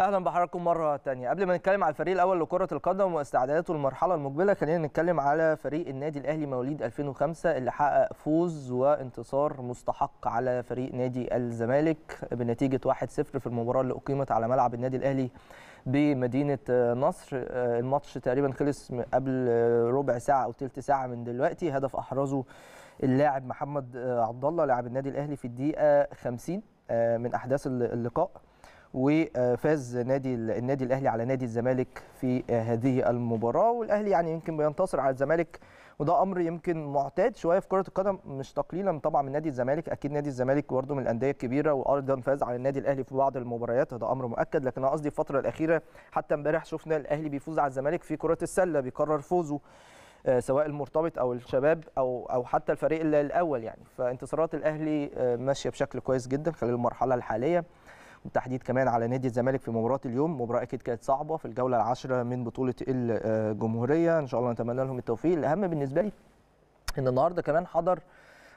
اهلا بحضراتكم مره ثانيه. قبل ما نتكلم على الفريق الاول لكره القدم واستعداداته للمرحله المقبله، خلينا نتكلم على فريق النادي الاهلي مواليد 2005 اللي حقق فوز وانتصار مستحق على فريق نادي الزمالك بنتيجه 1-0 في المباراه اللي اقيمت على ملعب النادي الاهلي بمدينه نصر. الماتش تقريبا خلص قبل ربع ساعه او تلت ساعه من دلوقتي. هدف احرزه اللاعب محمد عبدالله لاعب النادي الاهلي في الدقيقه 50 من احداث اللقاء، وفاز النادي الاهلي على نادي الزمالك في هذه المباراه. والاهلي يعني يمكن بينتصر على الزمالك، وده امر يمكن معتاد شويه في كره القدم، مش تقليلا طبعا من نادي الزمالك، اكيد نادي الزمالك برده من الانديه الكبيره وايضا فاز على النادي الاهلي في بعض المباريات، ده امر مؤكد. لكن انا قصدي الفتره الاخيره حتى امبارح شفنا الاهلي بيفوز على الزمالك في كره السله، بيكرر فوزه سواء المرتبط او الشباب او حتى الفريق الاول يعني. فانتصارات الاهلي ماشيه بشكل كويس جدا خلال المرحله الحاليه، بالتحديد كمان على نادي الزمالك في مباراه اليوم، مباراه اكيد كانت صعبه في الجوله العاشره من بطوله الجمهوريه. ان شاء الله نتمنى لهم التوفيق. الاهم بالنسبه لي ان النهارده كمان حضر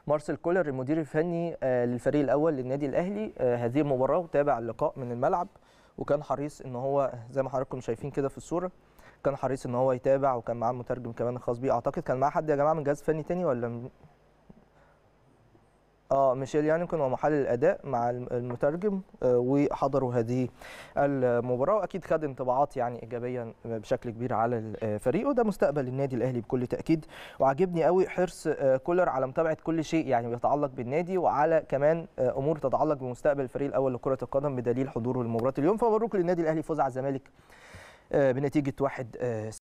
مارسيل كولر المدير الفني للفريق الاول للنادي الاهلي هذه المباراه، وتابع اللقاء من الملعب، وكان حريص ان هو زي ما حضراتكم شايفين كده في الصوره، كان حريص ان هو يتابع، وكان معاه مترجم كمان خاص بيه. اعتقد كان معاه حد يا جماعه من جهاز فني تاني ولا ميشيل يعني، يمكن هو محلل الاداء مع المترجم، وحضروا هذه المباراه، واكيد خد انطباعات يعني ايجابيه بشكل كبير على الفريق، وده مستقبل النادي الاهلي بكل تاكيد. وعجبني قوي حرص كولر على متابعه كل شيء يعني بيتعلق بالنادي، وعلى كمان امور تتعلق بمستقبل الفريق الاول لكره القدم بدليل حضوره لمباراه اليوم. فمبروك للنادي الاهلي فوز على الزمالك بنتيجه 1-0.